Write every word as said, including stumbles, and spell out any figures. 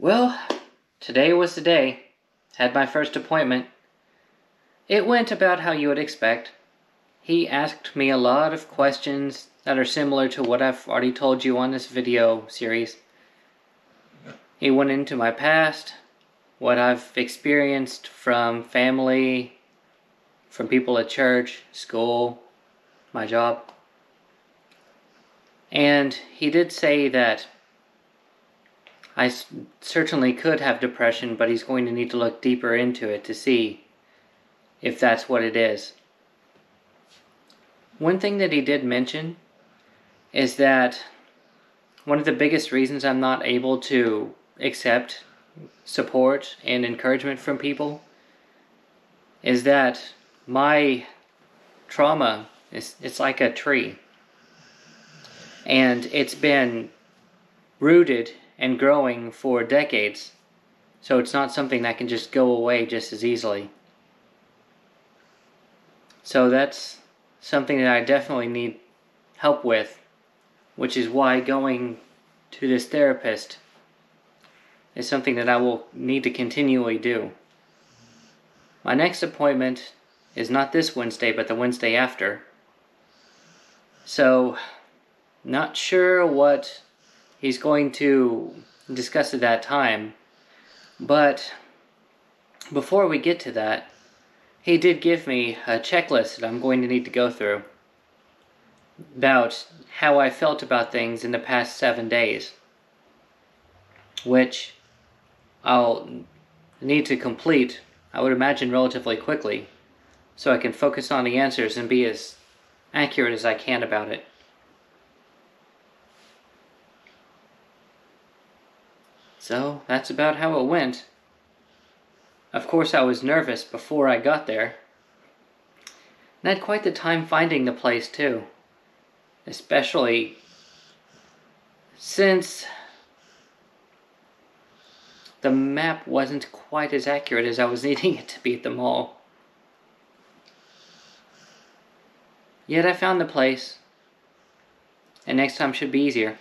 Well, today was the day. Had my first appointment. It went about how you would expect. He asked me a lot of questions that are similar to what I've already told you on this video series. He went into my past, what I've experienced from family, from people at church, school, my job. And he did say that I certainly could have depression, but he's going to need to look deeper into it to see if that's what it is. One thing that he did mention is that one of the biggest reasons I'm not able to accept support and encouragement from people is that my trauma is it's like a tree, and it's been rooted and growing for decades, so it's not something that can just go away just as easily. So that's something that I definitely need help with, which is why going to this therapist is something that I will need to continually do. My next appointment is not this Wednesday, but the Wednesday after. So, not sure what he's going to discuss at that time, but before we get to that, he did give me a checklist that I'm going to need to go through about how I felt about things in the past seven days, which I'll need to complete, I would imagine, relatively quickly, so I can focus on the answers and be as accurate as I can about it. So that's about how it went. Of course, I was nervous before I got there, and had quite the time finding the place too, especially since the map wasn't quite as accurate as I was needing it to be at the mall. Yet I found the place, and next time should be easier.